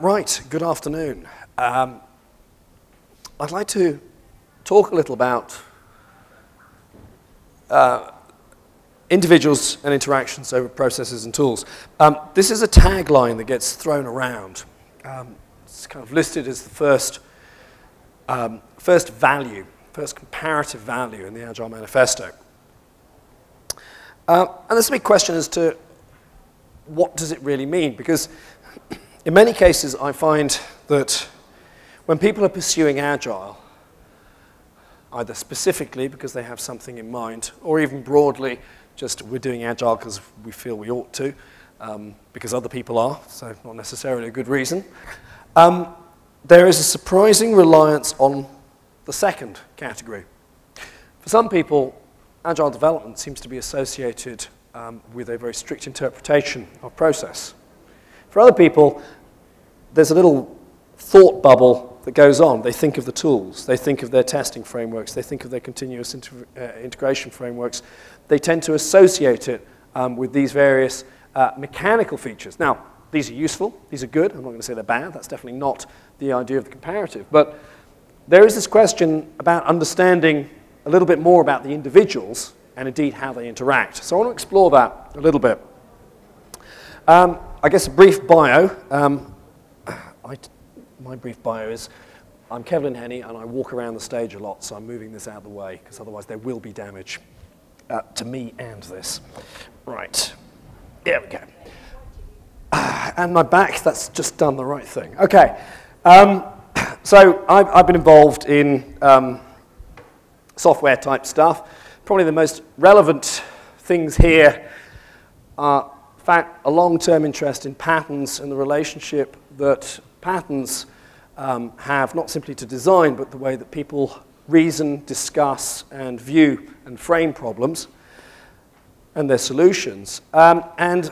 Right, good afternoon. I'd like to talk a little about individuals and interactions over processes and tools. This is a tagline that gets thrown around. It's kind of listed as the first comparative value in the Agile Manifesto. And there's a big question as to what does it really mean, because in many cases, I find that when people are pursuing Agile, either specifically because they have something in mind, or even broadly, just we're doing Agile because we feel we ought to, because other people are, so not necessarily a good reason, there is a surprising reliance on the second category. For some people, Agile development seems to be associated with a very strict interpretation of process. For other people, there's a little thought bubble that goes on. They think of the tools. They think of their testing frameworks. They think of their continuous integration frameworks. They tend to associate it with these various mechanical features. Now, these are useful. These are good. I'm not going to say they're bad. That's definitely not the idea of the comparative. But there is this question about understanding a little bit more about the individuals and, indeed, how they interact. So I want to explore that a little bit. I guess a brief bio. My brief bio is, I'm Kevlin Henney, and I walk around the stage a lot, so I'm moving this out of the way, because otherwise there will be damage to me and this. Right, there we go. And my back, that's just done the right thing. OK, so I've been involved in software type stuff. Probably the most relevant things here are, in fact, a long-term interest in patterns and the relationship that patterns have, not simply to design, but the way that people reason, discuss, and view and frame problems and their solutions. And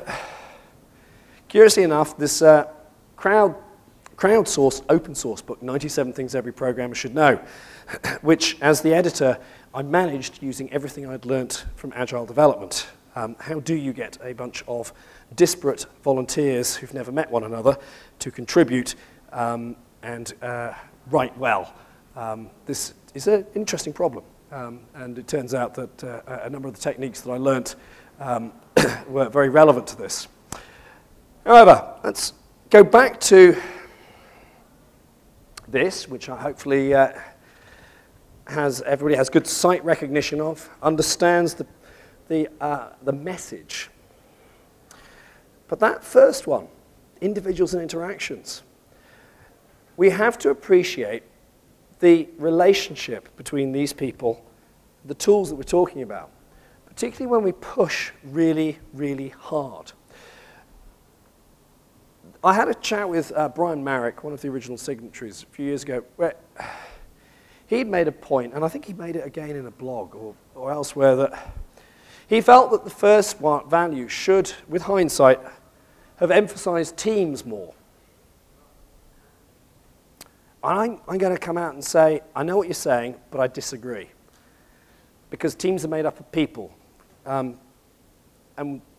curiously enough, this crowdsourced open source book, 97 Things Every Programmer Should Know, which, as the editor, I managed using everything I'd learnt from Agile development. How do you get a bunch of disparate volunteers who've never met one another to contribute and write well? This is an interesting problem. And it turns out that a number of the techniques that I learnt were very relevant to this. However, let's go back to this, which I hopefully everybody has good sight recognition of, understands the message. But that first one, individuals and interactions, we have to appreciate the relationship between these people, the tools that we're talking about, particularly when we push really, really hard. I had a chat with Brian Marrick, one of the original signatories, a few years ago, where he'd made a point, and I think he made it again in a blog or elsewhere, that he felt that the first value should, with hindsight, have emphasized teams more. I'm going to come out and say, I know what you're saying, but I disagree. Because teams are made up of people. And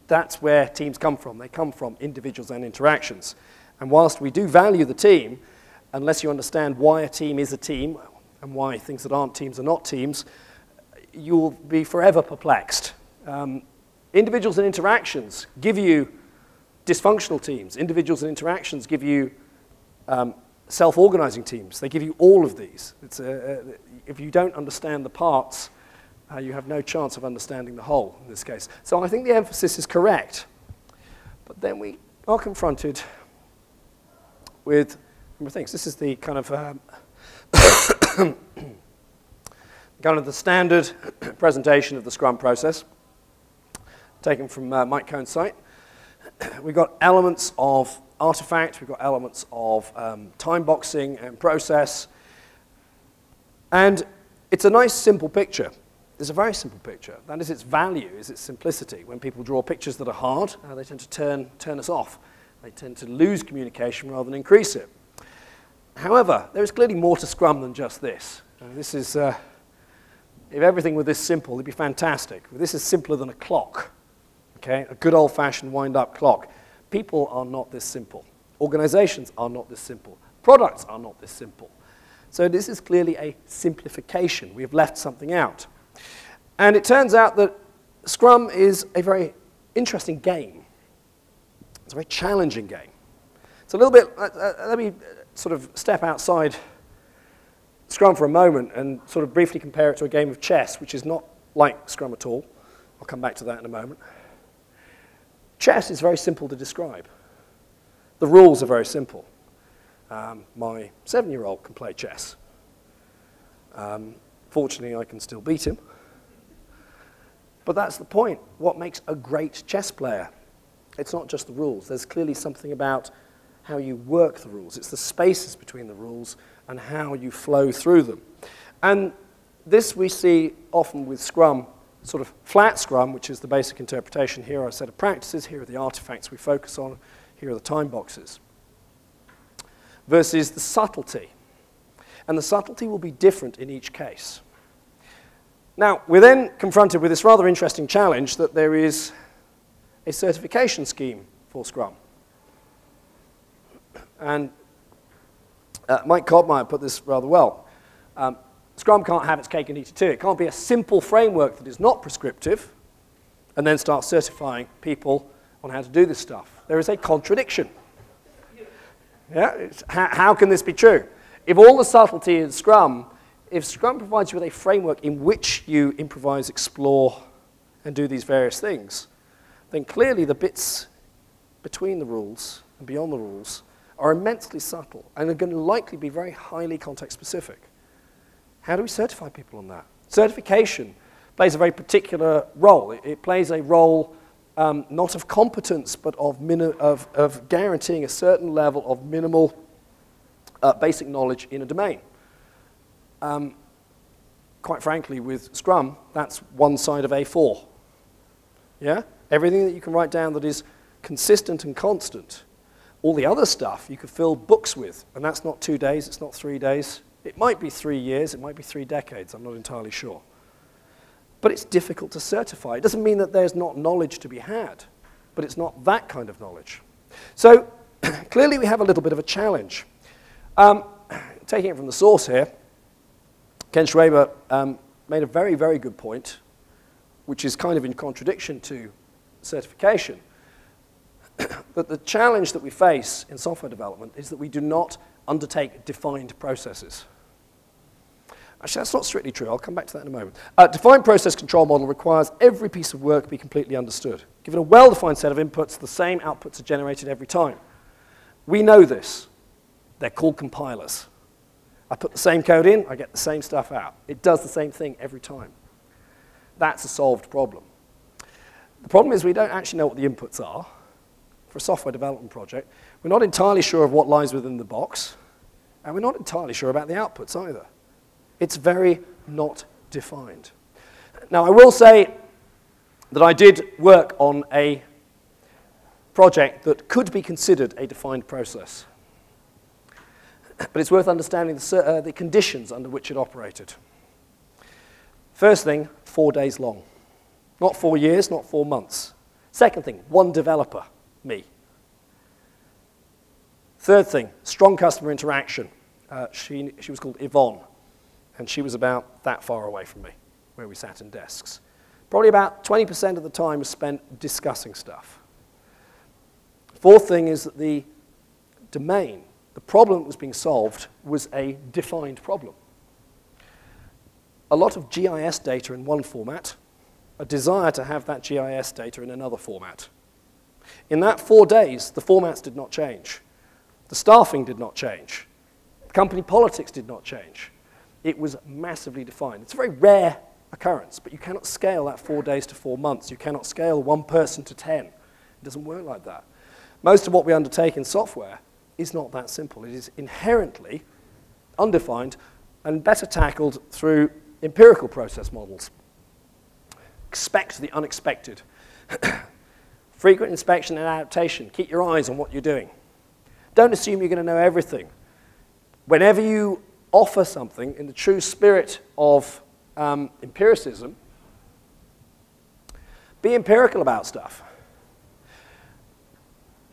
that's where teams come from. They come from individuals and interactions. And whilst we do value the team, unless you understand why a team is a team and why things that aren't teams are not teams, you'll be forever perplexed. Individuals and interactions give you dysfunctional teams. Individuals and interactions give you self-organizing teams. They give you all of these. It's if you don't understand the parts, you have no chance of understanding the whole in this case. So I think the emphasis is correct. But then we are confronted with a number of things. This is the kind of the standard presentation of the Scrum process, taken from Mike Cohn's site. We've got elements of artifact, we've got elements of time boxing and process. And it's a nice, simple picture. It's a very simple picture. That is its value, is its simplicity. When people draw pictures that are hard, they tend to turn us off. They tend to lose communication rather than increase it. However, there is clearly more to Scrum than just this. This is... if everything were this simple, it'd be fantastic. Well, this is simpler than a clock, okay? A good old-fashioned wind-up clock. People are not this simple. Organizations are not this simple. Products are not this simple. So this is clearly a simplification. We've left something out. And it turns out that Scrum is a very interesting game. It's a very challenging game. It's a little bit, let me sort of step outside Scrum for a moment and sort of briefly compare it to a game of chess, which is not like Scrum at all. I'll come back to that in a moment. Chess is very simple to describe. The rules are very simple. My 7-year-old can play chess. Fortunately, I can still beat him. But that's the point. What makes a great chess player? It's not just the rules. There's clearly something about how you work the rules. It's the spaces between the rules and how you flow through them. And this we see often with Scrum, sort of flat Scrum, which is the basic interpretation. Here are a set of practices. Here are the artifacts we focus on. Here are the time boxes. Versus the subtlety. And the subtlety will be different in each case. Now, we're then confronted with this rather interesting challenge that there is a certification scheme for Scrum. And Mike Cottmeyer put this rather well. Scrum can't have its cake and eat it too. It can't be a simple framework that is not prescriptive and then start certifying people on how to do this stuff. There is a contradiction. Yeah? How can this be true? If all the subtlety is Scrum, if Scrum provides you with a framework in which you improvise, explore, and do these various things, then clearly the bits between the rules and beyond the rules are immensely subtle and are going to likely be very highly context-specific. How do we certify people on that? Certification plays a very particular role. It plays a role not of competence, but of guaranteeing a certain level of minimal basic knowledge in a domain. Quite frankly, with Scrum, that's one side of A4. Yeah? Everything that you can write down that is consistent and constant. All the other stuff you could fill books with, and that's not 2 days, it's not 3 days. It might be 3 years, it might be 3 decades, I'm not entirely sure. But it's difficult to certify. It doesn't mean that there's not knowledge to be had, but it's not that kind of knowledge. So clearly we have a little bit of a challenge. Taking it from the source here, Ken Schwaber made a very, very good point, which is kind of in contradiction to certification. But the challenge that we face in software development is that we do not undertake defined processes. Actually, that's not strictly true. I'll come back to that in a moment. Defined process control model requires every piece of work be completely understood. Given a well-defined set of inputs, the same outputs are generated every time. We know this. They're called compilers. I put the same code in, I get the same stuff out. It does the same thing every time. That's a solved problem. The problem is we don't actually know what the inputs are. For a software development project, we're not entirely sure of what lies within the box, and we're not entirely sure about the outputs either. It's very not defined. Now, I will say that I did work on a project that could be considered a defined process. But it's worth understanding the conditions under which it operated. First thing, 4 days long. Not 4 years, not 4 months. Second thing, one developer, me. Third thing, strong customer interaction. She was called Yvonne, and she was about that far away from me, where we sat in desks. Probably about 20% of the time was spent discussing stuff. Fourth thing is that the domain, the problem that was being solved, was a defined problem. A lot of GIS data in one format, a desire to have that GIS data in another format. In that 4 days, the formats did not change. The staffing did not change. The company politics did not change. It was massively defined. It's a very rare occurrence, but you cannot scale that 4 days to 4 months. You cannot scale 1 person to 10. It doesn't work like that. Most of what we undertake in software is not that simple. It is inherently undefined and better tackled through empirical process models. Expect the unexpected. Frequent inspection and adaptation. Keep your eyes on what you're doing. Don't assume you're going to know everything. Whenever you offer something in the true spirit of empiricism, be empirical about stuff.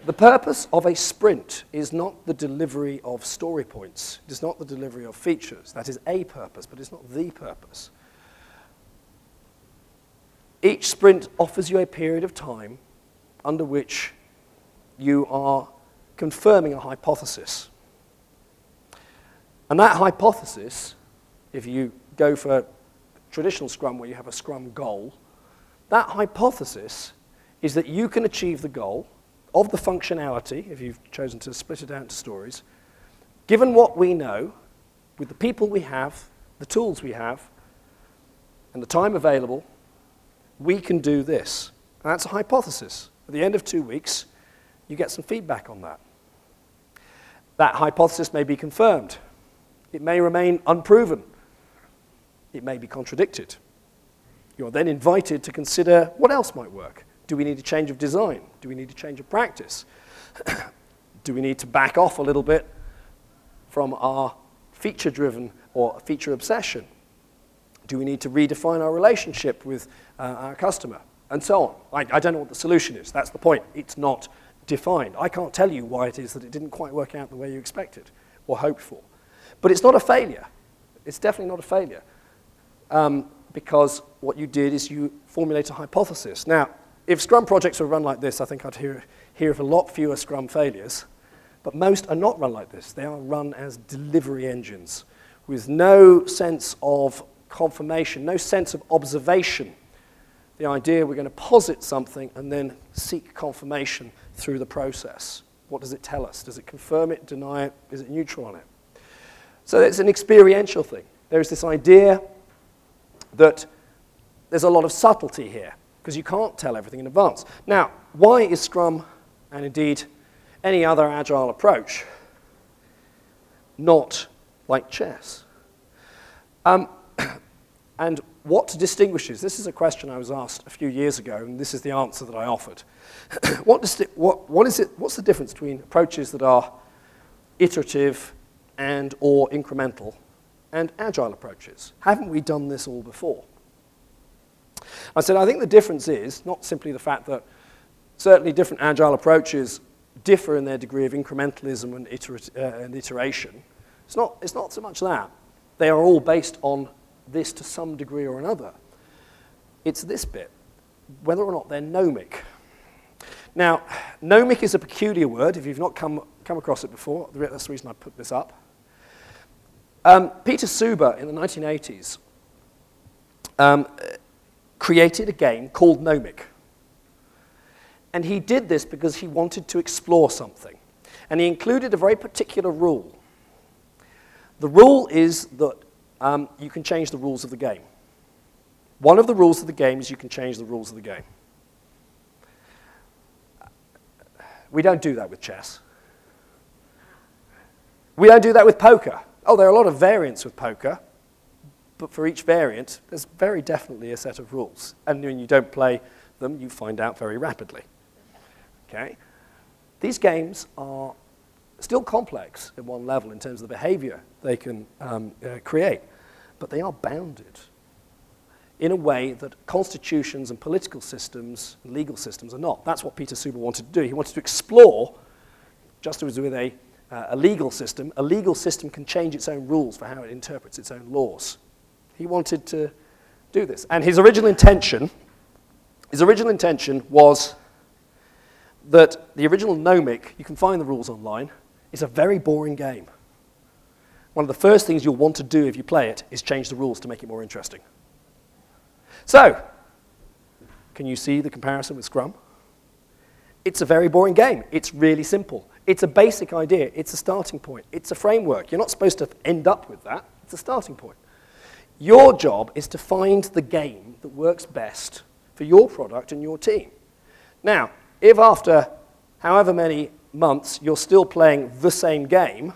The purpose of a sprint is not the delivery of story points. It is not the delivery of features. That is a purpose, but it's not the purpose. Each sprint offers you a period of time under which you are confirming a hypothesis. And that hypothesis, if you go for traditional Scrum where you have a Scrum goal, that hypothesis is that you can achieve the goal of the functionality, if you've chosen to split it down to stories, given what we know, with the people we have, the tools we have, and the time available, we can do this. And that's a hypothesis. At the end of 2 weeks, you get some feedback on that. That hypothesis may be confirmed. It may remain unproven. It may be contradicted. You're then invited to consider what else might work. Do we need a change of design? Do we need a change of practice? Do we need to back off a little bit from our feature-driven or feature obsession? Do we need to redefine our relationship with our customer? And so on. I don't know what the solution is. That's the point. It's not defined. I can't tell you why it is that it didn't quite work out the way you expected or hoped for. But it's not a failure. It's definitely not a failure. Because what you did is you formulate a hypothesis. Now, if Scrum projects were run like this, I think I'd hear of a lot fewer Scrum failures. But most are not run like this. They are run as delivery engines with no sense of confirmation, no sense of observation. The idea we're going to posit something and then seek confirmation through the process. What does it tell us? Does it confirm it, deny it? Is it neutral on it? So it's an experiential thing. There's this idea that there's a lot of subtlety here, because you can't tell everything in advance. Now, why is Scrum, and indeed any other agile approach, not like chess? And what distinguishes, this is a question I was asked a few years ago, and this is the answer that I offered. What's the difference between approaches that are iterative and or incremental and agile approaches? Haven't we done this all before? I said, I think the difference is not simply the fact that certainly different agile approaches differ in their degree of incrementalism and iteration. It's not so much that. They are all based on this to some degree or another. It's this bit, whether or not they're nomic. Now, nomic is a peculiar word. If you've not come across it before, that's the reason I put this up. Peter Suber, in the 1980s, created a game called Nomic. And he did this because he wanted to explore something. And he included a very particular rule. The rule is that you can change the rules of the game. One of the rules of the game is you can change the rules of the game. We don't do that with chess. We don't do that with poker. Oh, there are a lot of variants with poker, but for each variant, there's very definitely a set of rules. And when you don't play them, you find out very rapidly. Okay? These games are still complex at one level in terms of the behavior they can create, but they are bounded in a way that constitutions and political systems and legal systems are not. That's what Peter Suber wanted to do. He wanted to explore, just as with a legal system. A legal system can change its own rules for how it interprets its own laws. He wanted to do this. And his original intention was that the original Nomic, you can find the rules online, is a very boring game. One of the first things you'll want to do if you play it is change the rules to make it more interesting. So, can you see the comparison with Scrum? It's a very boring game. It's really simple. It's a basic idea. It's a starting point. It's a framework. You're not supposed to end up with that. It's a starting point. Your job is to find the game that works best for your product and your team. Now, if after however many months you're still playing the same game,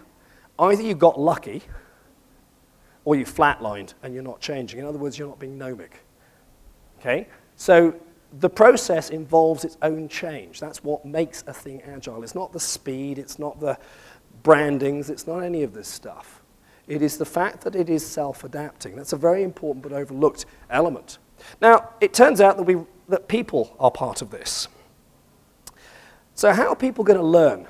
either you got lucky or you flatlined and you're not changing. In other words, you're not being nomic. Okay? So the process involves its own change. That's what makes a thing agile. It's not the speed, it's not the brandings, it's not any of this stuff. It is the fact that it is self-adapting. That's a very important but overlooked element. Now, it turns out that people are part of this. So how are people going to learn?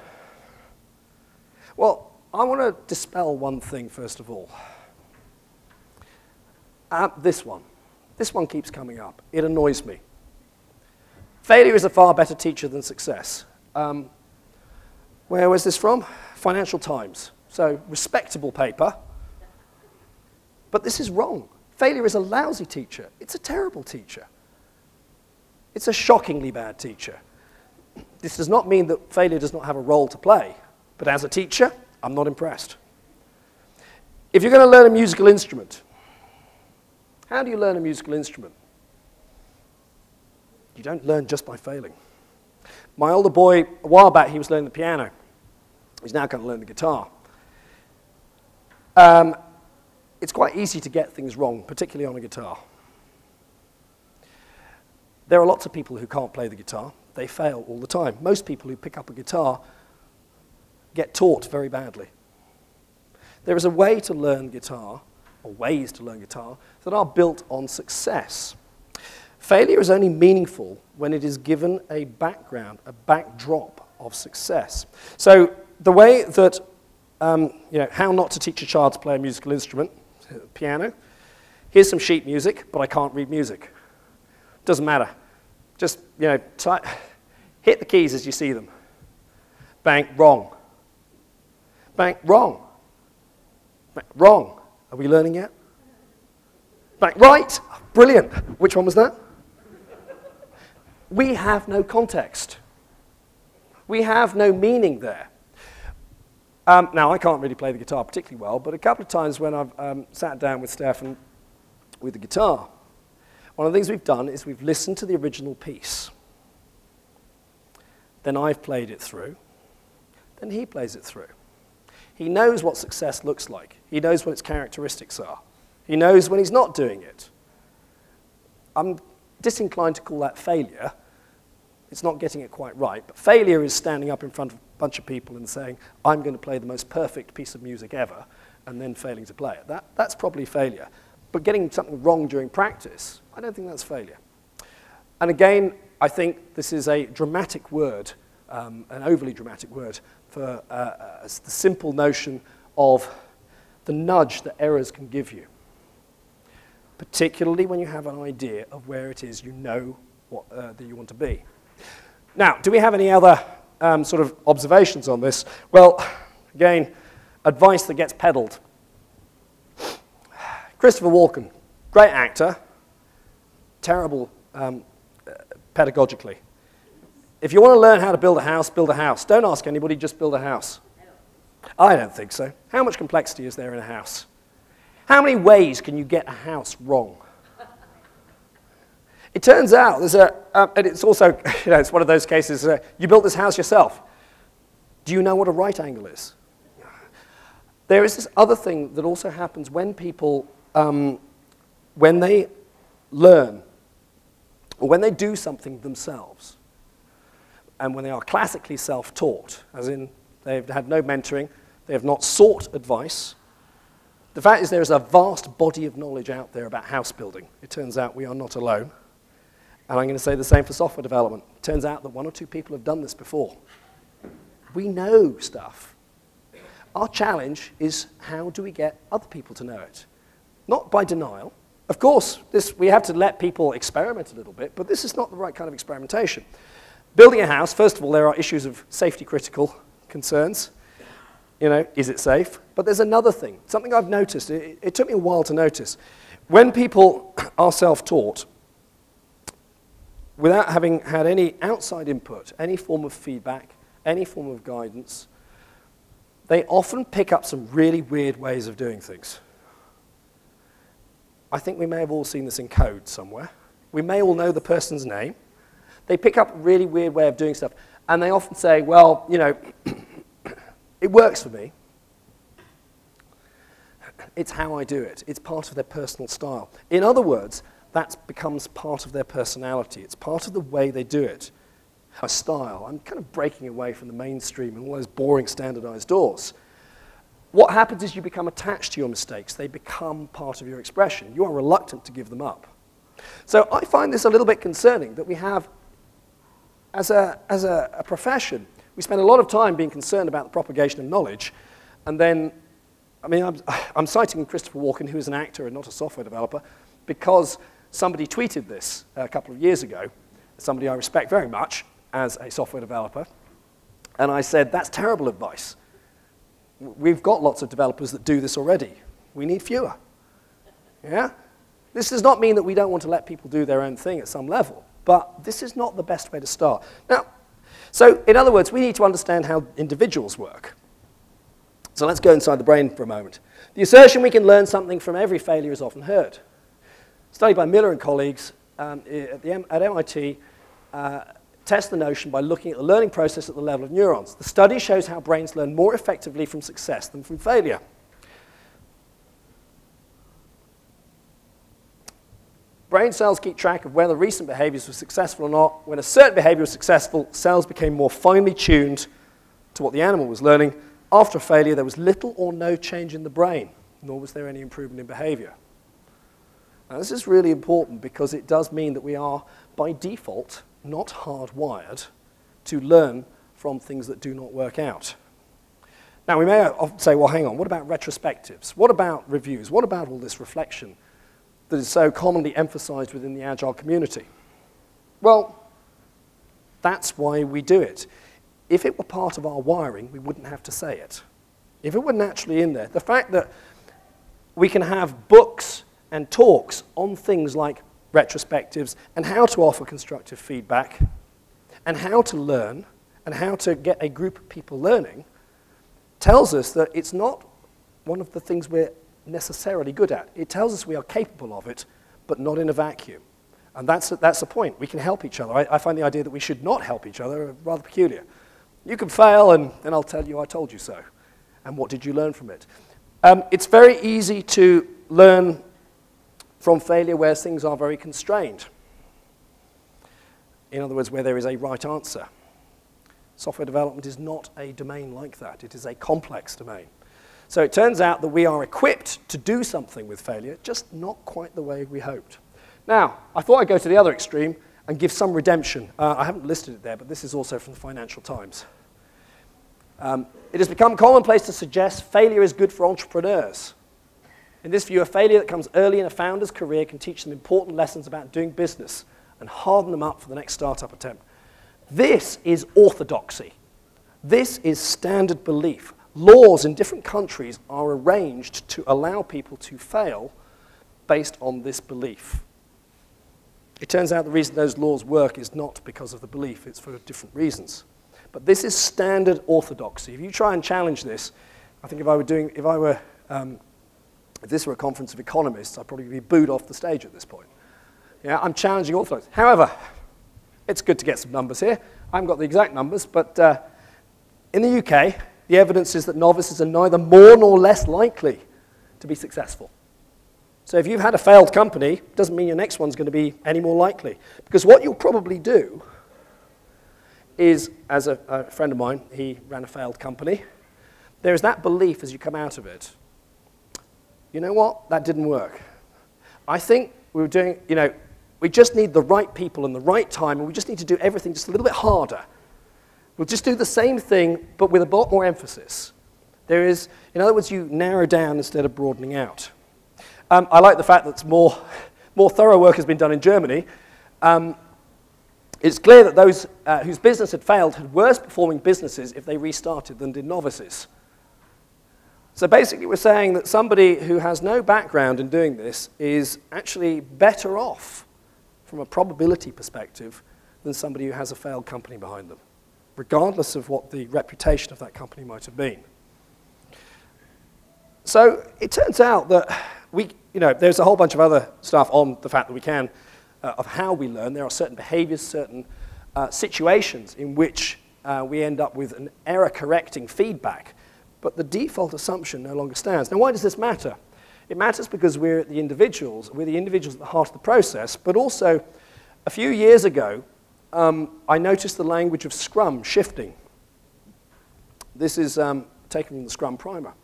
Well, I want to dispel one thing, first of all. This one keeps coming up. It annoys me. Failure is a far better teacher than success. Where was this from? Financial Times. So, respectable paper. But this is wrong. Failure is a lousy teacher. It's a terrible teacher. It's a shockingly bad teacher. This does not mean that failure does not have a role to play. But as a teacher, I'm not impressed. If you're going to learn a musical instrument, how do you learn a musical instrument? You don't learn just by failing. My older boy, a while back, he was learning the piano. He's now going to learn the guitar. It's quite easy to get things wrong, particularly on a guitar. There are lots of people who can't play the guitar. They fail all the time. Most people who pick up a guitar get taught very badly. There is a way to learn guitar, or ways to learn guitar, that are built on success. Failure is only meaningful when it is given a background, a backdrop of success. So the way that, how not to teach a child to play a musical instrument, piano, here's some sheet music, but I can't read music. Doesn't matter. Just, hit the keys as you see them. Bang, wrong. Bang, wrong. Bang, wrong. Are we learning yet? Bang, right. Brilliant. Which one was that? We have no context. We have no meaning there. Now, I can't really play the guitar particularly well, but a couple of times when I've sat down with Stefan with the guitar, one of the things we've done is we've listened to the original piece. Then I've played it through. Then he plays it through. He knows what success looks like. He knows what its characteristics are. He knows when he's not doing it. I'm disinclined to call that failure. It's not getting it quite right. But failure is standing up in front of a bunch of people and saying, I'm going to play the most perfect piece of music ever, and then failing to play it. That's probably failure. But getting something wrong during practice, I don't think that's failure. And again, I think this is a dramatic word, an overly dramatic word, for the simple notion of the nudge that errors can give you, particularly when you have an idea of where it is you know what, that you want to be. Now, do we have any other sort of observations on this? Well, again, advice that gets peddled. Christopher Walken, great actor, terrible pedagogically. If you want to learn how to build a house, build a house. Don't ask anybody, just build a house. I don't think so. How much complexity is there in a house? How many ways can you get a house wrong? It turns out, there's a, and it's also, it's one of those cases, you built this house yourself. Do you know what a right angle is? There is this other thing that also happens when people, when they learn, or when they do something themselves. And when they are classically self-taught, as in they've had no mentoring, they have not sought advice, the fact is there is a vast body of knowledge out there about house building. It turns out we are not alone. And I'm going to say the same for software development. It turns out that one or two people have done this before. We know stuff. Our challenge is how do we get other people to know it? Not by denial. Of course, we have to let people experiment a little bit, but this is not the right kind of experimentation. Building a house, first of all, there are issues of safety-critical concerns. Is it safe? But there's another thing, something I've noticed. It took me a while to notice. When people are self-taught, without having had any outside input, any form of feedback, any form of guidance, they often pick up some really weird ways of doing things. I think we may have all seen this in code somewhere. We may all know the person's name. They pick up a really weird way of doing stuff. And they often say, well, it works for me. It's how I do it. It's part of their personal style. In other words, that becomes part of their personality. It's part of the way they do it. A style. I'm kind of breaking away from the mainstream and all those boring standardized doors. What happens is you become attached to your mistakes. They become part of your expression. You are reluctant to give them up. So I find this a little bit concerning that we have as a profession, we spend a lot of time being concerned about the propagation of knowledge. And then, I mean, I'm citing Christopher Walken, who is an actor and not a software developer, because somebody tweeted this a couple of years ago, somebody I respect very much as a software developer. And I said, that's terrible advice. We've got lots of developers that do this already. We need fewer. Yeah? This does not mean that we don't want to let people do their own thing at some level, but this is not the best way to start. Now, so in other words, we need to understand how individuals work. So let's go inside the brain for a moment. The assertion we can learn something from every failure is often heard. A study by Miller and colleagues at MIT tests the notion by looking at the learning process at the level of neurons. The study shows how brains learn more effectively from success than from failure. Brain cells keep track of whether recent behaviors were successful or not. When a certain behavior was successful, cells became more finely tuned to what the animal was learning. After a failure, there was little or no change in the brain, nor was there any improvement in behavior. Now, this is really important because it does mean that we are, by default, not hardwired to learn from things that do not work out. Now, we may say, well, hang on, what about retrospectives? What about reviews? What about all this reflection that is so commonly emphasized within the Agile community? Well, that's why we do it. If it were part of our wiring, we wouldn't have to say it. If it were naturally in there, the fact that we can have books and talks on things like retrospectives and how to offer constructive feedback and how to learn and how to get a group of people learning tells us that it's not one of the things we're necessarily good at. It tells us we are capable of it, but not in a vacuum. And that's the point. We can help each other. I find the idea that we should not help each other rather peculiar. You can fail, and then I'll tell you I told you so. And what did you learn from it? It's very easy to learn from failure where things are very constrained. In other words, where there is a right answer. Software development is not a domain like that. It is a complex domain. So it turns out that we are equipped to do something with failure, just not quite the way we hoped. Now, I thought I'd go to the other extreme and give some redemption. I haven't listed it there, but this is also from the Financial Times. It has become commonplace to suggest failure is good for entrepreneurs. In this view, a failure that comes early in a founder's career can teach them important lessons about doing business and harden them up for the next startup attempt. This is orthodoxy. This is standard belief. Laws in different countries are arranged to allow people to fail based on this belief. It turns out the reason those laws work is not because of the belief, it's for different reasons. But this is standard orthodoxy. If you try and challenge this, I think if this were a conference of economists, I'd probably be booed off the stage at this point. Yeah, I'm challenging orthodoxy. However, it's good to get some numbers here. I haven't got the exact numbers, but in the UK, the evidence is that novices are neither more nor less likely to be successful. So if you've had a failed company, it doesn't mean your next one's going to be any more likely. Because what you'll probably do is, as a friend of mine, he ran a failed company, there is that belief as you come out of it. You know what? That didn't work. I think we were doing, you know, we just need the right people and the right time, and we just need to do everything just a little bit harder. We'll just do the same thing, but with a lot more emphasis. There is, in other words, you narrow down instead of broadening out. I like the fact that more thorough work has been done in Germany. It's clear that those whose business had failed had worse performing businesses if they restarted than did novices. So basically we're saying that somebody who has no background in doing this is actually better off from a probability perspective than somebody who has a failed company behind them, regardless of what the reputation of that company might have been. So it turns out that there's a whole bunch of other stuff on the fact that we can, of how we learn. There are certain behaviors, certain situations in which we end up with an error-correcting feedback. But the default assumption no longer stands. Now, why does this matter? It matters because we're the individuals at the heart of the process, but also a few years ago, I noticed the language of Scrum shifting. This is taken from the Scrum primer.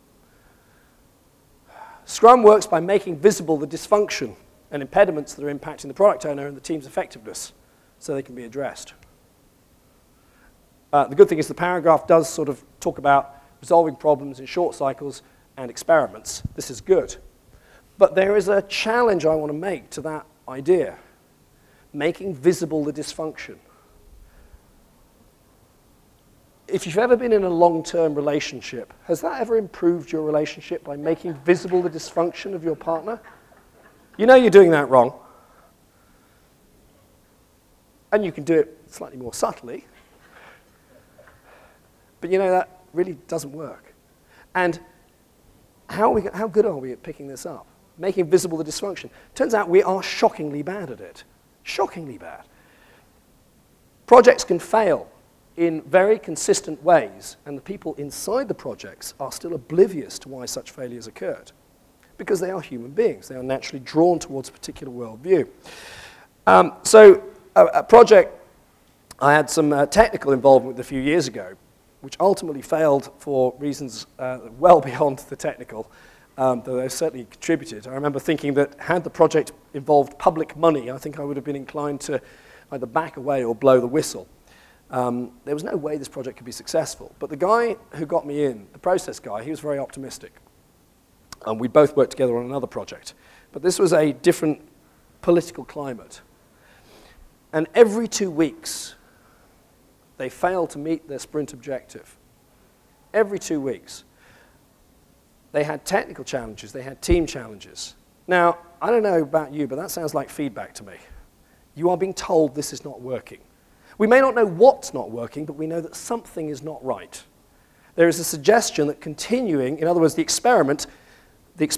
Scrum works by making visible the dysfunction and impediments that are impacting the product owner and the team's effectiveness so they can be addressed. The good thing is the paragraph does sort of talk about resolving problems in short cycles and experiments. This is good. But there is a challenge I want to make to that idea, making visible the dysfunction. If you've ever been in a long-term relationship, has that ever improved your relationship by making visible the dysfunction of your partner? You know you're doing that wrong. And you can do it slightly more subtly. But you know that really doesn't work. And how good are we at picking this up? Making visible the dysfunction. Turns out we are shockingly bad at it. Shockingly bad. Projects can fail in very consistent ways, and the people inside the projects are still oblivious to why such failures occurred, because they are human beings. They are naturally drawn towards a particular worldview. So a project I had some technical involvement with a few years ago, which ultimately failed for reasons well beyond the technical, though they certainly contributed. I remember thinking that had the project involved public money, I think I would have been inclined to either back away or blow the whistle. There was no way this project could be successful. But the guy who got me in, the process guy, he was very optimistic. And we both worked together on another project. But this was a different political climate. And every 2 weeks, they failed to meet their sprint objective. Every 2 weeks. They had technical challenges. They had team challenges. Now, I don't know about you, but that sounds like feedback to me. You are being told this is not working. We may not know what's not working, but we know that something is not right. There is a suggestion that continuing, in other words, the experiment that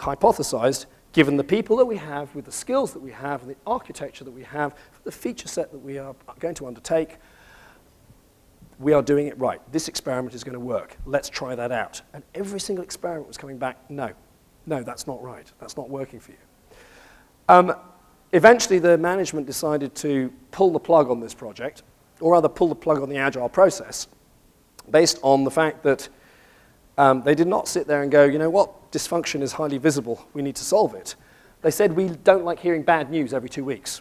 hypothesized, given the people that we have, with the skills that we have, and the architecture that we have, the feature set that we are going to undertake, we are doing it right. This experiment is going to work. Let's try that out. And every single experiment was coming back, no, no, that's not right. That's not working for you. Eventually, the management decided to pull the plug on this project, or rather pull the plug on the Agile process, based on the fact that they did not sit there and go, you know what, dysfunction is highly visible, we need to solve it. They said, we don't like hearing bad news every 2 weeks.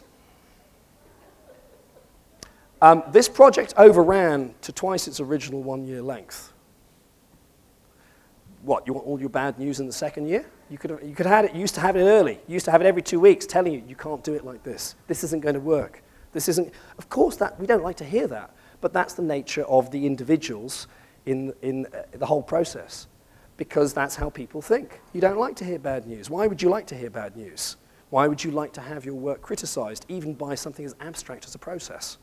This project overran to twice its original one-year length. What, you want all your bad news in the second year? You could have it, you used to have it early. You used to have it every 2 weeks telling you, you can't do it like this. This isn't going to work. This isn't, of course, that, we don't like to hear that, but that's the nature of the individuals in the whole process, because that's how people think. You don't like to hear bad news. Why would you like to hear bad news? Why would you like to have your work criticized, even by something as abstract as a process?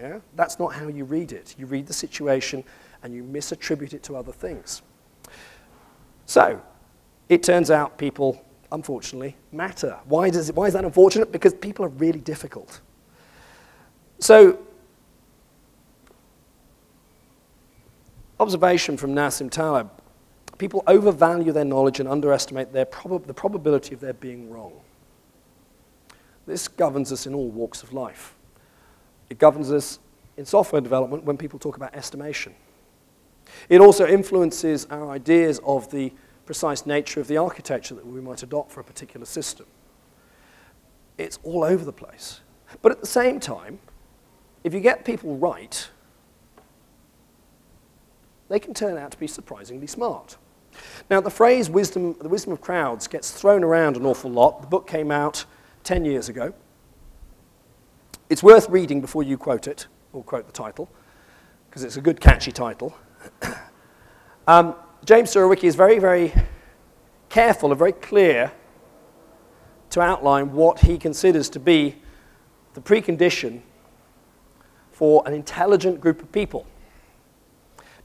Yeah? That's not how you read it. You read the situation, and you misattribute it to other things. So, it turns out people, unfortunately, matter. Why is that unfortunate? Because people are really difficult. So, observation from Nassim Taleb. People overvalue their knowledge and underestimate the probability of their being wrong. This governs us in all walks of life. It governs us in software development when people talk about estimation. It also influences our ideas of the precise nature of the architecture that we might adopt for a particular system. It's all over the place. But at the same time, if you get people right, they can turn out to be surprisingly smart. Now, the phrase wisdom, the wisdom of crowds, gets thrown around an awful lot. The book came out 10 years ago. It's worth reading before you quote it, or quote the title, because it's a good, catchy title. James Surowiecki is very, very careful and very clear to outline what he considers to be the precondition for an intelligent group of people.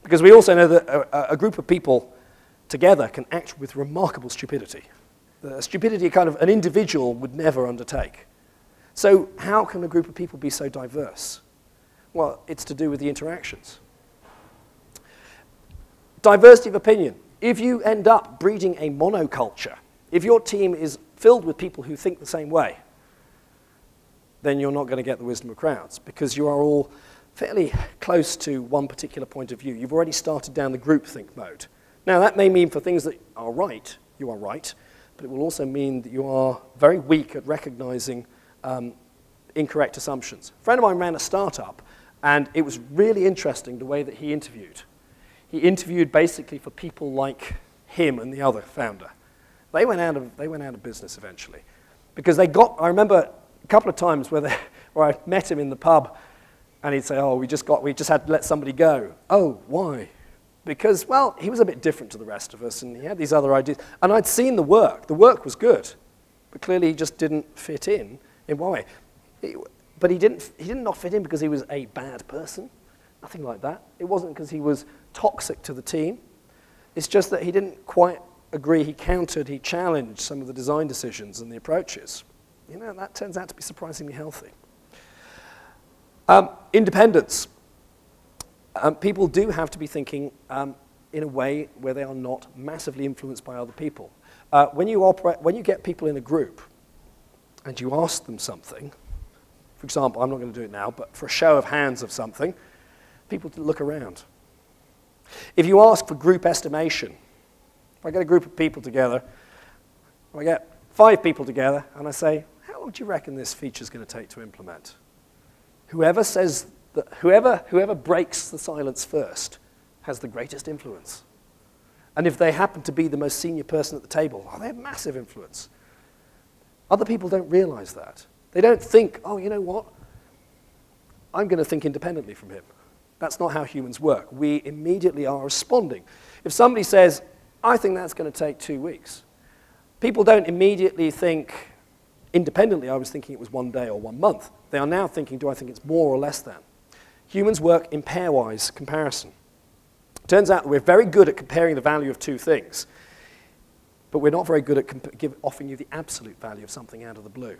Because we also know that a group of people together can act with remarkable stupidity. The stupidity kind of an individual would never undertake. So how can a group of people be so diverse? Well, it's to do with the interactions. Diversity of opinion. If you end up breeding a monoculture, if your team is filled with people who think the same way, then you're not going to get the wisdom of crowds, because you are all fairly close to one particular point of view. You've already started down the groupthink mode. Now, that may mean for things that are right, you are right, but it will also mean that you are very weak at recognizing incorrect assumptions. A friend of mine ran a startup, And it was really interesting the way that he interviewed. He interviewed basically for people like him and the other founder. They went out of business eventually. Because they got, I remember a couple of times where I met him in the pub, and he'd say, oh, we just had to let somebody go. Oh, why? Because, well, he was a bit different to the rest of us, and he had these other ideas. And I'd seen the work. The work was good. But clearly he just didn't fit in one way. But he didn't not fit in because he was a bad person. Nothing like that. It wasn't because he was toxic to the team. It's just that he didn't quite agree. He countered, he challenged some of the design decisions and the approaches. You know, that turns out to be surprisingly healthy. Independence. People do have to be thinking in a way where they are not massively influenced by other people. When you get people in a group and you ask them something, for example, I'm not going to do it now, but for a show of hands of something, people look around. If you ask for group estimation, if I get a group of people together, I get 5 people together, and I say, how long do you reckon this feature is going to take to implement? Whoever says that, whoever breaks the silence first has the greatest influence. And if they happen to be the most senior person at the table, oh, they have massive influence. Other people don't realize that. They don't think, oh, you know what? I'm going to think independently from him. That's not how humans work. We immediately are responding. If somebody says, I think that's going to take 2 weeks, people don't immediately think, independently, I was thinking it was 1 day or 1 month. They are now thinking, do I think it's more or less than? Humans work in pairwise comparison. Turns out that we're very good at comparing the value of 2 things, but we're not very good at offering you the absolute value of something out of the blue.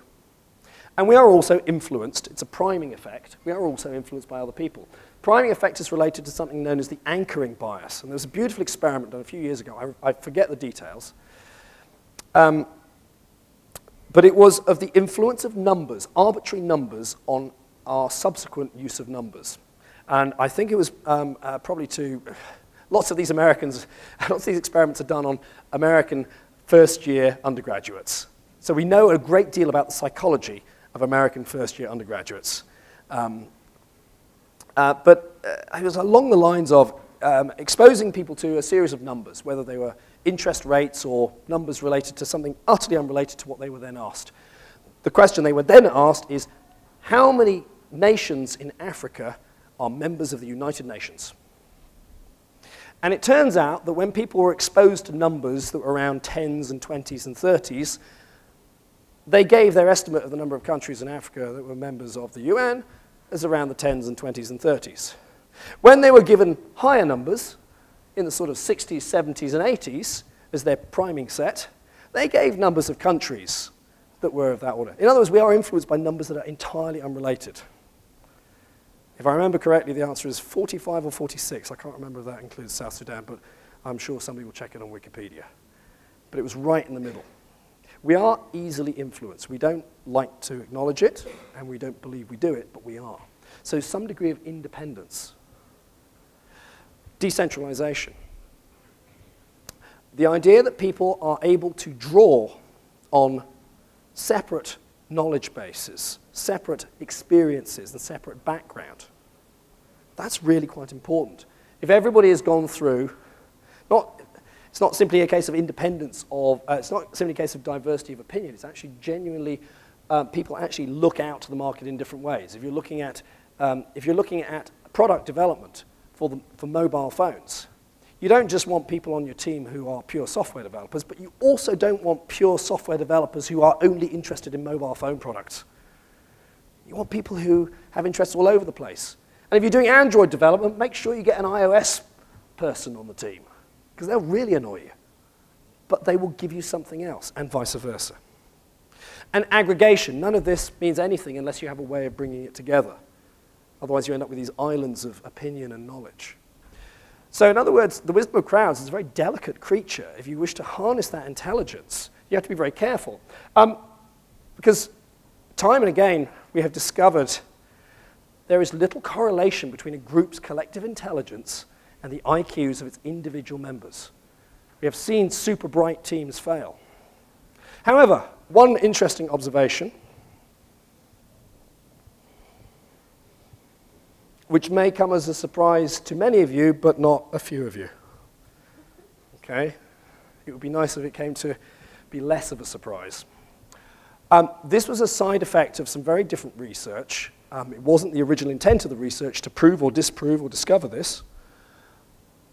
And we are also influenced. It's a priming effect. We are also influenced by other people. Priming effect is related to something known as the anchoring bias. And there was a beautiful experiment done a few years ago. I forget the details. But it was of the influence of numbers, arbitrary numbers, on our subsequent use of numbers. And I think it was probably to lots of these Americans, lots of these experiments are done on American first-year undergraduates. So we know a great deal about the psychology of American first-year undergraduates. But it was along the lines of exposing people to a series of numbers, whether they were interest rates or numbers related to something utterly unrelated to what they were then asked. The question they were then asked is, how many nations in Africa are members of the United Nations? And it turns out that when people were exposed to numbers that were around 10s and 20s and 30s, they gave their estimate of the number of countries in Africa that were members of the UN as around the 10s and 20s and 30s. When they were given higher numbers, in the sort of 60s, 70s, and 80s, as their priming set, they gave numbers of countries that were of that order. In other words, we are influenced by numbers that are entirely unrelated. If I remember correctly, the answer is 45 or 46. I can't remember if that includes South Sudan, but I'm sure somebody will check it on Wikipedia. But it was right in the middle. We are easily influenced. We don't like to acknowledge it, and we don't believe we do it, but we are. So some degree of independence. Decentralization. The idea that people are able to draw on separate knowledge bases, separate experiences, and separate background. That's really quite important. If everybody has gone through, it's not simply a case of independence of, it's not simply a case of diversity of opinion. It's actually genuinely, people actually look out to the market in different ways. If you're looking at, product development for mobile phones, you don't just want people on your team who are pure software developers, but you also don't want pure software developers who are only interested in mobile phone products. You want people who have interests all over the place. And if you're doing Android development, make sure you get an iOS person on the team, because they'll really annoy you, but they will give you something else, and vice versa. And aggregation, none of this means anything unless you have a way of bringing it together. Otherwise, you end up with these islands of opinion and knowledge. So in other words, the wisdom of crowds is a very delicate creature. If you wish to harness that intelligence, you have to be very careful. Because time and again, we have discovered there is little correlation between a group's collective intelligence and the IQs of its individual members. We have seen super bright teams fail. However, one interesting observation which may come as a surprise to many of you, but not a few of you. Okay? It would be nice if it came to be less of a surprise. This was a side effect of some very different research. It wasn't the original intent of the research to prove or disprove or discover this,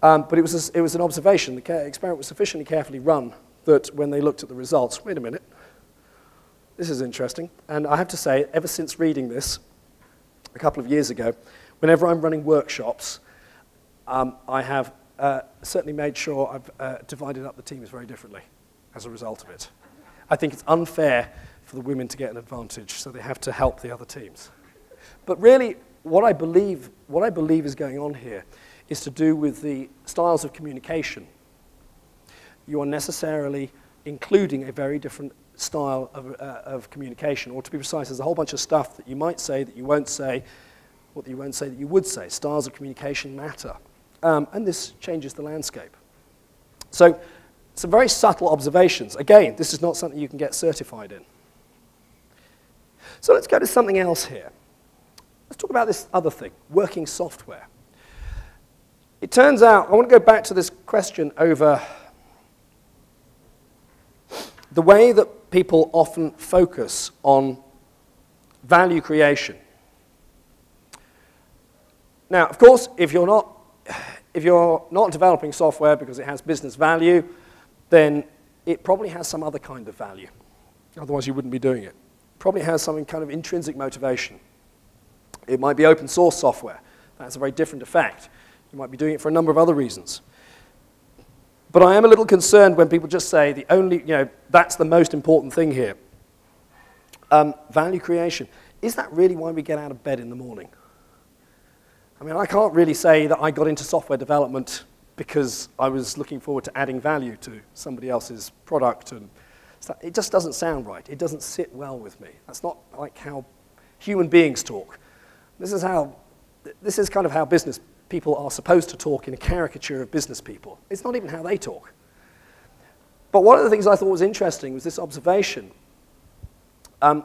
but it was an observation. The experiment was sufficiently carefully run that when they looked at the results, wait a minute, this is interesting. And I have to say, ever since reading this a couple of years ago, whenever I'm running workshops, I have certainly made sure I've divided up the teams very differently as a result of it. I think it's unfair for the women to get an advantage, so they have to help the other teams. But really, what I believe is going on here is to do with the styles of communication. You are necessarily including a very different style of communication, or to be precise, there's a whole bunch of stuff that you might say that you won't say, what you won't say that you would say. Styles of communication matter. And this changes the landscape. So some very subtle observations. Again, this is not something you can get certified in. So let's go to something else here. Let's talk about this other thing, working software. It turns out, I want to go back to this question over the way that people often focus on value creation. Now, of course, if you're not developing software because it has business value, then it probably has some other kind of value. Otherwise, you wouldn't be doing it. Probably has some kind of intrinsic motivation. It might be open source software. That's a very different effect. You might be doing it for a number of other reasons. But I am a little concerned when people just say the only, you know, that's the most important thing here. Value creation. Is that really why we get out of bed in the morning? I mean, I can't really say that I got into software development because I was looking forward to adding value to somebody else's product. And stuff. It just doesn't sound right. It doesn't sit well with me. That's not like how human beings talk. This is kind of how business people are supposed to talk in a caricature of business people. It's not even how they talk. But one of the things I thought was interesting was this observation. The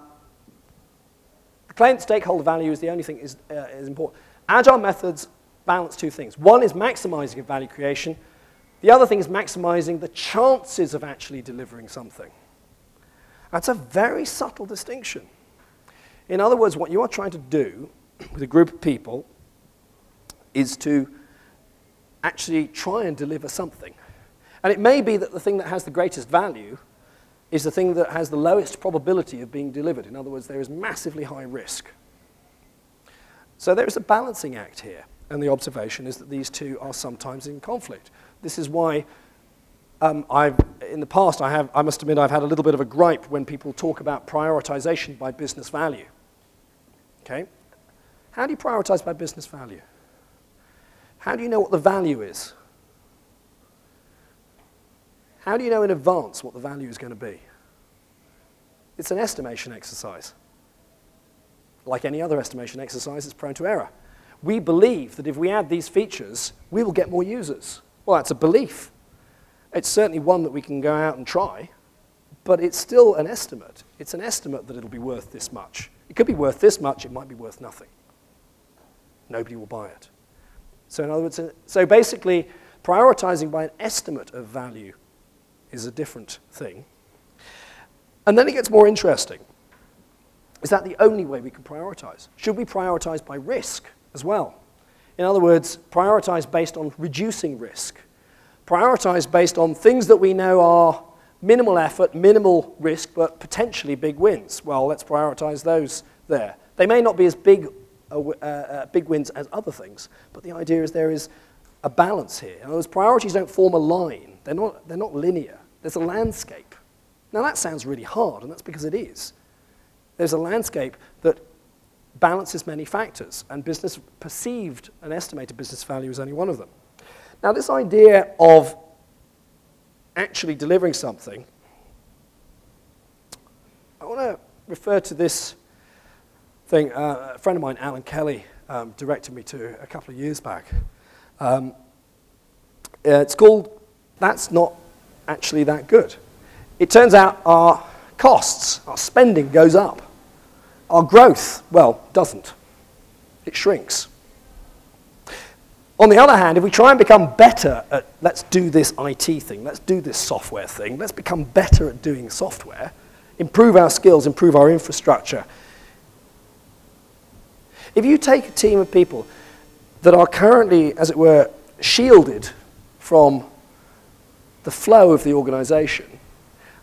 claim that stakeholder value is the only thing is important. Agile methods balance two things. One is maximizing value creation. The other thing is maximizing the chances of actually delivering something. That's a very subtle distinction. In other words, what you are trying to do with a group of people is to actually try and deliver something. And it may be that the thing that has the greatest value is the thing that has the lowest probability of being delivered. In other words, there is massively high risk. So there is a balancing act here, and the observation is that these two are sometimes in conflict. This is why I must admit I've had a little bit of a gripe when people talk about prioritization by business value. Okay? How do you prioritize by business value? How do you know what the value is? How do you know in advance what the value is going to be? It's an estimation exercise. Like any other estimation exercise, it's prone to error. We believe that if we add these features, we will get more users. Well, that's a belief. It's certainly one that we can go out and try, but it's still an estimate. It's an estimate that it'll be worth this much. It could be worth this much. It might be worth nothing. Nobody will buy it. So in other words, so basically, prioritizing by an estimate of value is a different thing. And then it gets more interesting. Is that the only way we can prioritize? Should we prioritize by risk as well? In other words, prioritize based on reducing risk. Prioritize based on things that we know are minimal effort, minimal risk, but potentially big wins. Well, let's prioritize those there. They may not be as big wins as other things, but the idea is there is a balance here. In other words, priorities don't form a line. They're not linear. There's a landscape. Now, that sounds really hard, and that's because it is. There's a landscape that balances many factors, and business perceived and estimated business value is only one of them. Now, this idea of actually delivering something, I want to refer to this thing. A friend of mine, Alan Kelly, directed me to a couple of years back. It's called That's Not Actually That Good. It turns out our costs, our spending goes up. Our growth, well, doesn't. It shrinks. On the other hand, if we try and become better at, let's do this IT thing, let's do this software thing, let's become better at doing software, improve our skills, improve our infrastructure. If you take a team of people that are currently, as it were, shielded from the flow of the organization,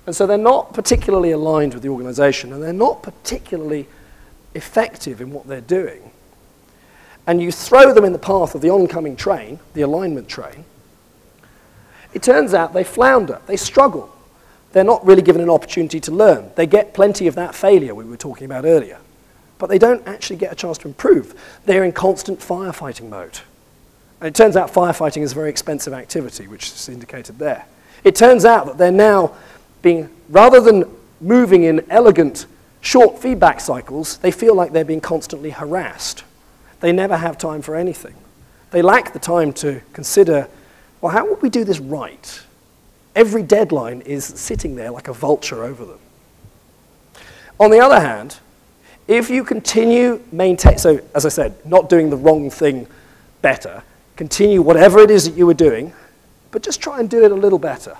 and so they're not particularly aligned with the organization, and they're not particularly effective in what they're doing, and you throw them in the path of the oncoming train, the alignment train, it turns out they flounder, they struggle. They're not really given an opportunity to learn. They get plenty of that failure we were talking about earlier, but they don't actually get a chance to improve. They're in constant firefighting mode. And it turns out firefighting is a very expensive activity, which is indicated there. It turns out that they're now being, rather than moving in elegant, short feedback cycles, they feel like they're being constantly harassed. They never have time for anything. They lack the time to consider, well, how would we do this right? Every deadline is sitting there like a vulture over them. On the other hand, if you continue maintain, so as I said, not doing the wrong thing better, continue whatever it is that you were doing, but just try and do it a little better.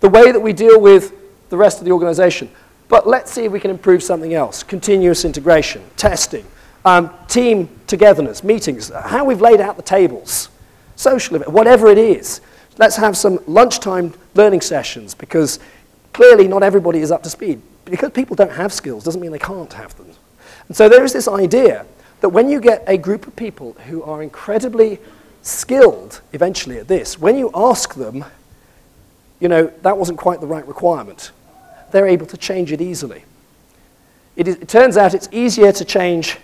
The way that we deal with the rest of the organization, but let's see if we can improve something else. Continuous integration, testing, team togetherness, meetings, how we've laid out the tables, social event, whatever it is. Let's have some lunchtime learning sessions, because clearly not everybody is up to speed. Because people don't have skills doesn't mean they can't have them. And so there is this idea that when you get a group of people who are incredibly skilled eventually at this, when you ask them, you know, that wasn't quite the right requirement, they're able to change it easily. It turns out it's easier to change,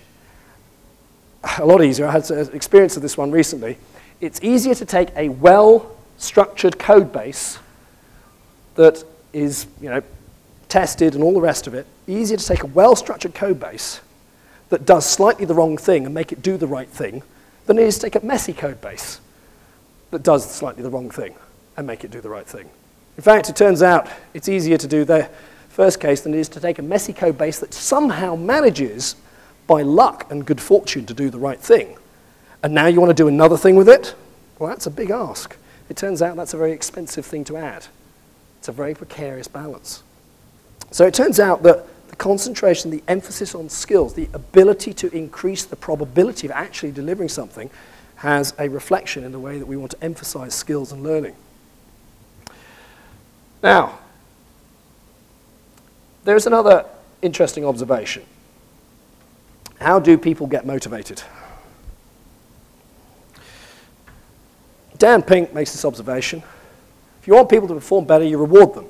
a lot easier. I had an experience of this one recently. It's easier to take a well structured code base that is, you know, tested and all the rest of it, easier to take a well-structured code base that does slightly the wrong thing and make it do the right thing than it is to take a messy code base that does slightly the wrong thing and make it do the right thing. In fact, it turns out it's easier to do the first case than it is to take a messy code base that somehow manages by luck and good fortune to do the right thing. And now you want to do another thing with it? Well, that's a big ask. It turns out that's a very expensive thing to add. It's a very precarious balance. So it turns out that the concentration, the emphasis on skills, the ability to increase the probability of actually delivering something has a reflection in the way that we want to emphasize skills and learning. Now, there's another interesting observation. How do people get motivated? Dan Pink makes this observation. If you want people to perform better, you reward them.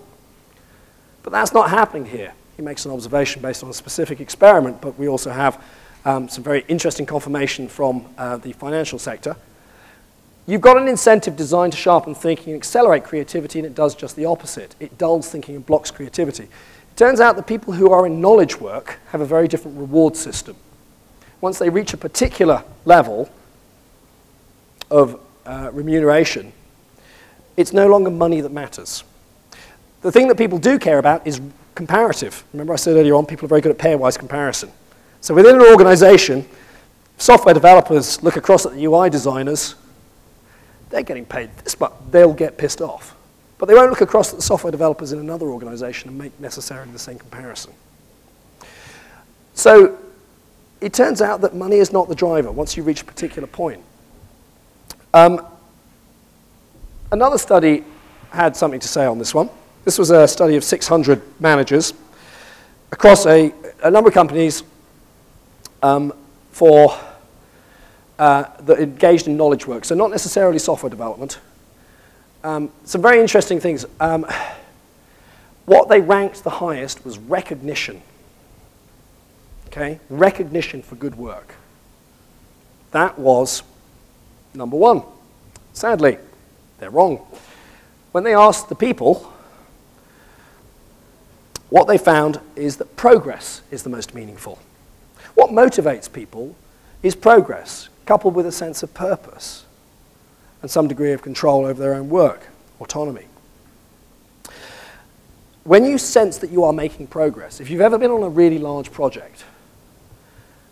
But that's not happening here. He makes an observation based on a specific experiment, but we also have some very interesting confirmation from the financial sector. You've got an incentive designed to sharpen thinking and accelerate creativity, and it does just the opposite. It dulls thinking and blocks creativity. It turns out that people who are in knowledge work have a very different reward system. Once they reach a particular level of remuneration, it's no longer money that matters. The thing that people do care about is comparative. Remember I said earlier on, people are very good at pairwise comparison. So within an organization, software developers look across at the UI designers, they're getting paid this much, they'll get pissed off. But they won't look across at the software developers in another organization and make necessarily the same comparison. So it turns out that money is not the driver once you reach a particular point. Another study had something to say on this one. This was a study of 600 managers across a number of companies that engaged in knowledge work, so not necessarily software development. Some very interesting things. What they ranked the highest was recognition. Okay? Recognition for good work. That was number one. Sadly, they're wrong. When they asked the people, what they found is that progress is the most meaningful. What motivates people is progress, coupled with a sense of purpose and some degree of control over their own work, autonomy. When you sense that you are making progress, if you've ever been on a really large project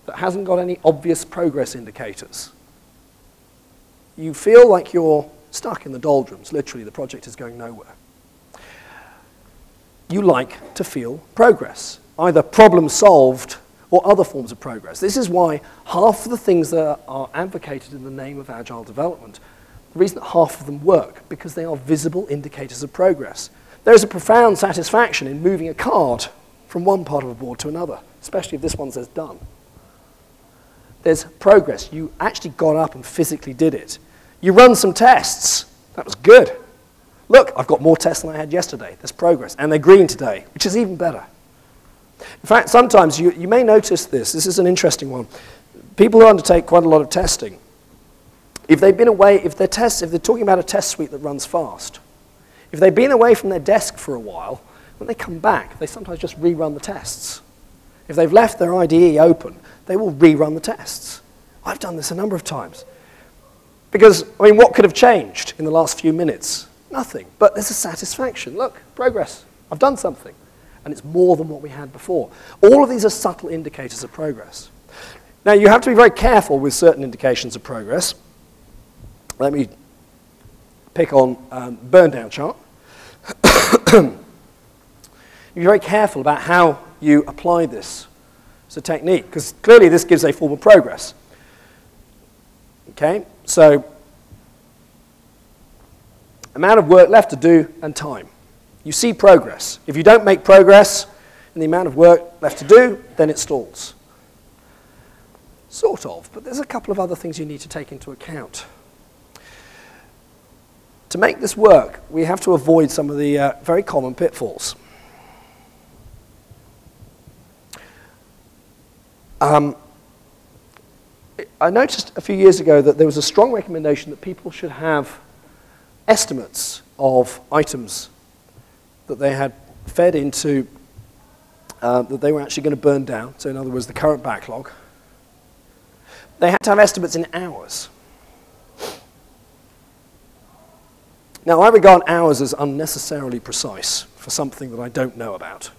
that hasn't got any obvious progress indicators, you feel like you're stuck in the doldrums. Literally, the project is going nowhere. You like to feel progress, either problem solved or other forms of progress. This is why half of the things that are advocated in the name of agile development, the reason that half of them work, because they are visible indicators of progress. There's a profound satisfaction in moving a card from one part of a board to another, especially if this one says done. There's progress. You actually got up and physically did it. You run some tests. That was good. Look, I've got more tests than I had yesterday. There's progress. And they're green today, which is even better. In fact, sometimes you may notice this. This is an interesting one. People who undertake quite a lot of testing, if they've been away, if they're talking about a test suite that runs fast, if they've been away from their desk for a while, when they come back, they sometimes just rerun the tests. If they've left their IDE open, they will rerun the tests. I've done this a number of times. Because, I mean, what could have changed in the last few minutes? Nothing. But there's a satisfaction. Look, progress. I've done something. And it's more than what we had before. All of these are subtle indicators of progress. Now, you have to be very careful with certain indications of progress. Let me pick on burn-down chart. You're very careful about how you apply this as a technique, because clearly this gives a form of progress. Okay, so amount of work left to do and time. You see progress. If you don't make progress in the amount of work left to do, then it stalls. Sort of, but there's a couple of other things you need to take into account. To make this work, we have to avoid some of the very common pitfalls. I noticed a few years ago that there was a strong recommendation that people should have estimates of items that they had fed into, that they were actually going to burn down. So in other words, the current backlog. They had to have estimates in hours. Now, I regard hours as unnecessarily precise for something that I don't know about.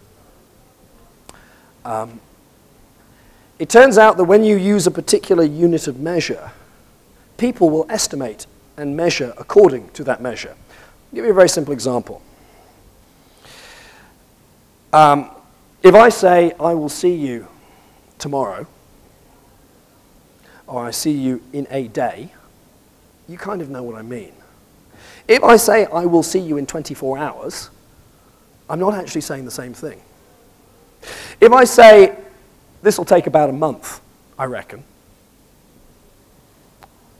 It turns out that when you use a particular unit of measure, people will estimate and measure according to that measure. I'll give you a very simple example. If I say, I will see you tomorrow, or I see you in a day, you kind of know what I mean. If I say, I will see you in 24 hours, I'm not actually saying the same thing. If I say, this will take about a month, I reckon,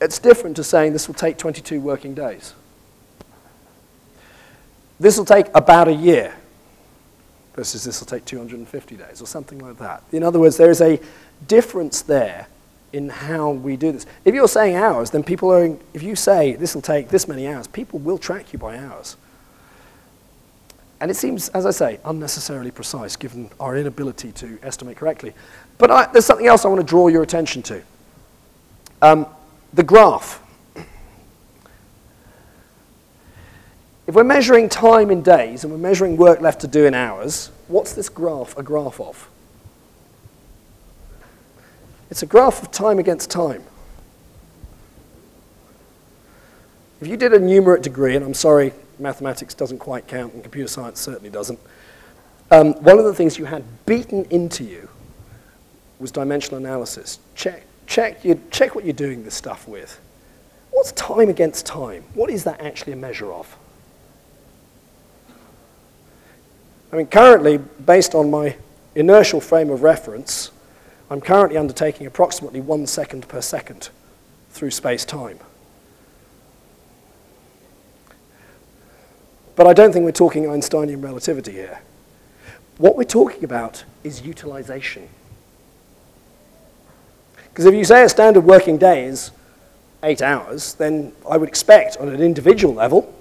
it's different to saying this will take 22 working days. This will take about a year versus this will take 250 days or something like that. In other words, there is a difference there in how we do this. If you're saying hours, then people are, if you say this will take this many hours, people will track you by hours. And it seems, as I say, unnecessarily precise given our inability to estimate correctly. But there's something else I want to draw your attention to. The graph. If we're measuring time in days and we're measuring work left to do in hours, what's this graph a graph of? It's a graph of time against time. If you did a numerate degree, and I'm sorry, mathematics doesn't quite count, and computer science certainly doesn't. One of the things you had beaten into you was dimensional analysis. Check what you're doing this stuff with. What's time against time? What is that actually a measure of? I mean, currently, based on my inertial frame of reference, I'm currently undertaking approximately 1 second per second through space-time. But I don't think we're talking Einsteinian relativity here. What we're talking about is utilization. Because if you say a standard working day is 8 hours, then I would expect on an individual level,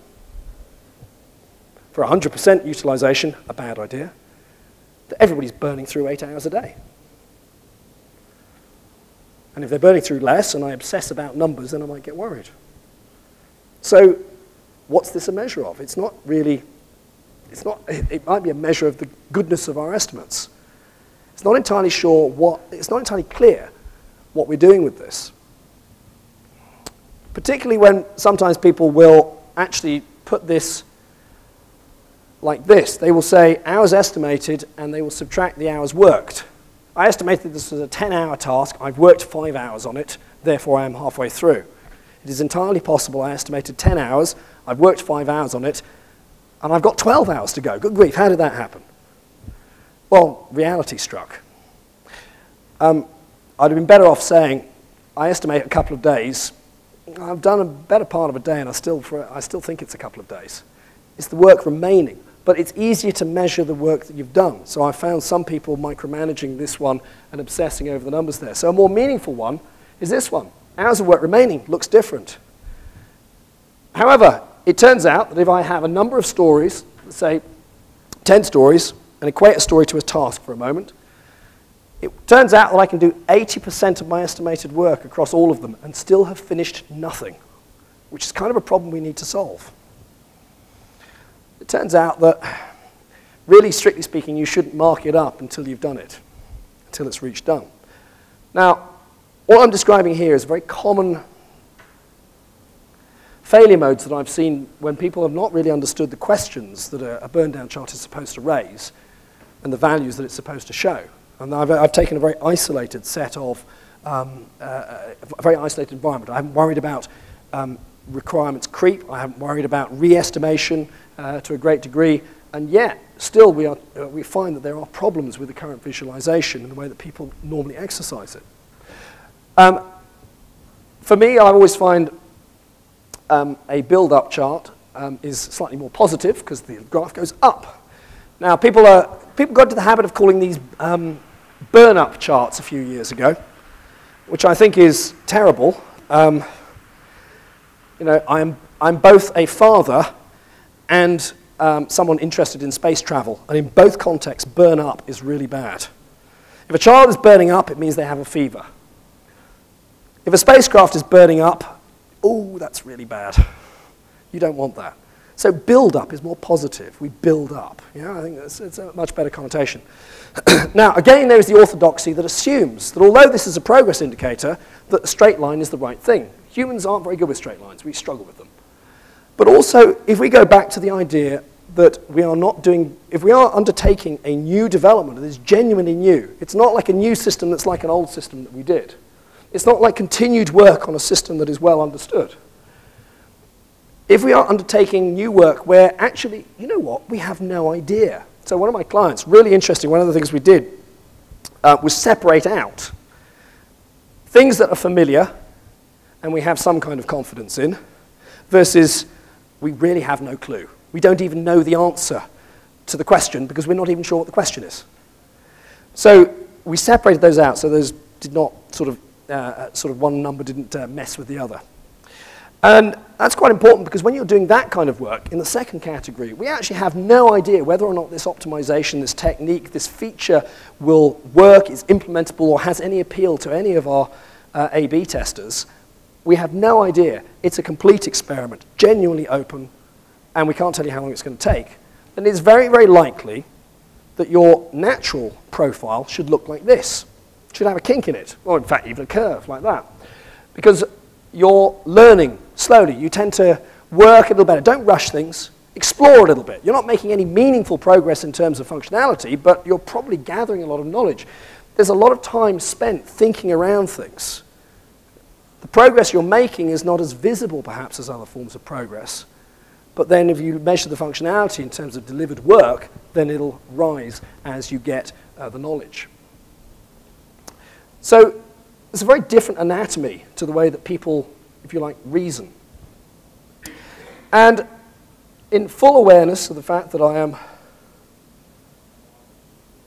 for 100% utilization, a bad idea, that everybody's burning through 8 hours a day. And if they're burning through less and I obsess about numbers, then I might get worried. So, what's this a measure of? It's not really, it might be a measure of the goodness of our estimates. It's not entirely sure it's not entirely clear what we're doing with this. particularly when sometimes people will actually put this like this. They will say hours estimated, and they will subtract the hours worked. I estimated this as a 10-hour task. I've worked 5 hours on it, therefore I am halfway through. It is entirely possible I estimated 10 hours, I've worked 5 hours on it, and I've got 12 hours to go. Good grief, how did that happen? Well, reality struck. I'd have been better off saying, I estimate a couple of days. I've done a better part of a day, and I still think it's a couple of days. It's the work remaining. But it's easier to measure the work that you've done. So I found some people micromanaging this one and obsessing over the numbers there. So a more meaningful one is this one. Hours of work remaining looks different. However, it turns out that if I have a number of stories, let's say 10 stories, and equate a story to a task for a moment, it turns out that I can do 80% of my estimated work across all of them and still have finished nothing, which is kind of a problem we need to solve. It turns out that, really strictly speaking, you shouldn't mark it up until you've done it, until it's reached done. Now, what I'm describing here is very common failure modes that I've seen when people have not really understood the questions that a burn-down chart is supposed to raise and the values that it's supposed to show. And I've taken a very isolated set of, a very isolated environment. I haven't worried about requirements creep. I haven't worried about re-estimation to a great degree, and yet still we find that there are problems with the current visualization and the way that people normally exercise it. For me, I always find a build-up chart is slightly more positive because the graph goes up. Now, people got into the habit of calling these burn-up charts a few years ago, which I think is terrible. You know, I'm both a father and someone interested in space travel. And in both contexts, burn up is really bad. If a child is burning up, it means they have a fever. If a spacecraft is burning up, oh, that's really bad. You don't want that. So build up is more positive. We build up. Yeah, I think it's a much better connotation. Now, again, there's the orthodoxy that assumes that although this is a progress indicator, that a straight line is the right thing. Humans aren't very good with straight lines. We struggle with them. But also, if we go back to the idea that we are not doing, if we are undertaking a new development that is genuinely new, it's not like a new system that's like an old system that we did. It's not like continued work on a system that is well understood. If we are undertaking new work where actually, you know what, we have no idea. So one of my clients, really interesting, one of the things we did was separate out things that are familiar and we have some kind of confidence in versus we really have no clue. We don't even know the answer to the question because we're not even sure what the question is. So we separated those out so those did not sort of one number didn't mess with the other. And that's quite important because when you're doing that kind of work, in the second category, we actually have no idea whether or not this optimization, this technique, this feature will work, is implementable, or has any appeal to any of our A/B testers. We have no idea. It's a complete experiment, genuinely open, and we can't tell you how long it's going to take. And it's very, very likely that your natural profile should look like this. It should have a kink in it, or in fact, even a curve like that. Because you're learning slowly. You tend to work a little better. Don't rush things. Explore a little bit. You're not making any meaningful progress in terms of functionality, but you're probably gathering a lot of knowledge. There's a lot of time spent thinking around things. The progress you're making is not as visible, perhaps, as other forms of progress. But then if you measure the functionality in terms of delivered work, then it'll rise as you get the knowledge. So it's a very different anatomy to the way that people, if you like, reason. And in full awareness of the fact that I am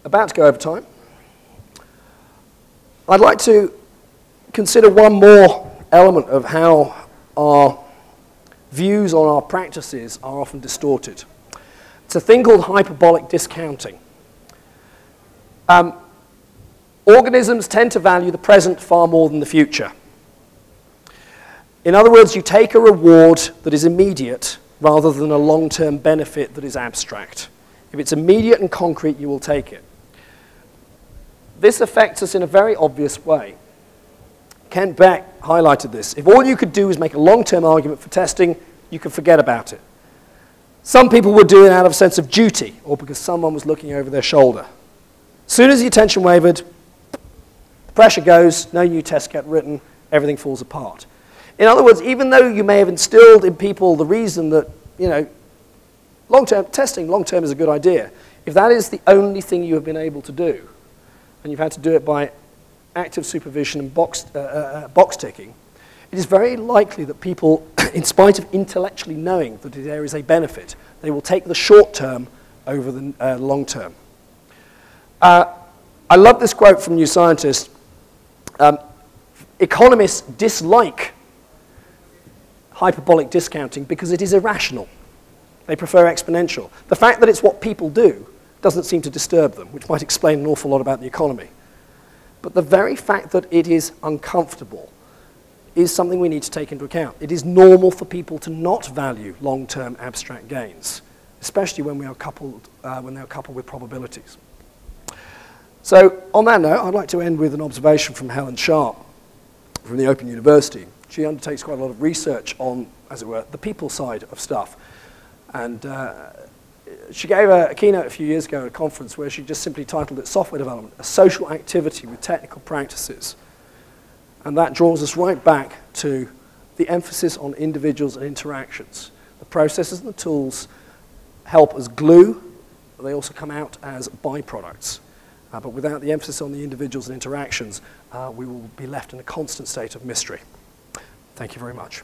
about to go over time, I'd like to consider one more element of how our views on our practices are often distorted. It's a thing called hyperbolic discounting. Organisms tend to value the present far more than the future. In other words, you take a reward that is immediate rather than a long-term benefit that is abstract. If it's immediate and concrete, you will take it. This affects us in a very obvious way. Kent Beck highlighted this. If all you could do is make a long-term argument for testing, you could forget about it. Some people would do it out of a sense of duty or because someone was looking over their shoulder. As soon as the attention wavered, the pressure goes, no new tests get written, everything falls apart. In other words, even though you may have instilled in people the reason that, you know, long-term testing, long-term is a good idea, if that is the only thing you have been able to do, and you've had to do it by active supervision and box ticking, it is very likely that people, in spite of intellectually knowing that there is a benefit, they will take the short term over the long term. I love this quote from New Scientist. Economists dislike hyperbolic discounting because it is irrational. They prefer exponential. The fact that it's what people do doesn't seem to disturb them, which might explain an awful lot about the economy. But the very fact that it is uncomfortable is something we need to take into account. It is normal for people to not value long-term abstract gains, especially when, they are coupled with probabilities. So on that note, I'd like to end with an observation from Helen Sharp from the Open University. She undertakes quite a lot of research on, as it were, the people side of stuff. And she gave a keynote a few years ago at a conference where she just simply titled it Software Development, a Social Activity with Technical Practices. And that draws us right back to the emphasis on individuals and interactions. The processes and the tools help as glue, but they also come out as byproducts. But without the emphasis on the individuals and interactions, we will be left in a constant state of mystery. Thank you very much.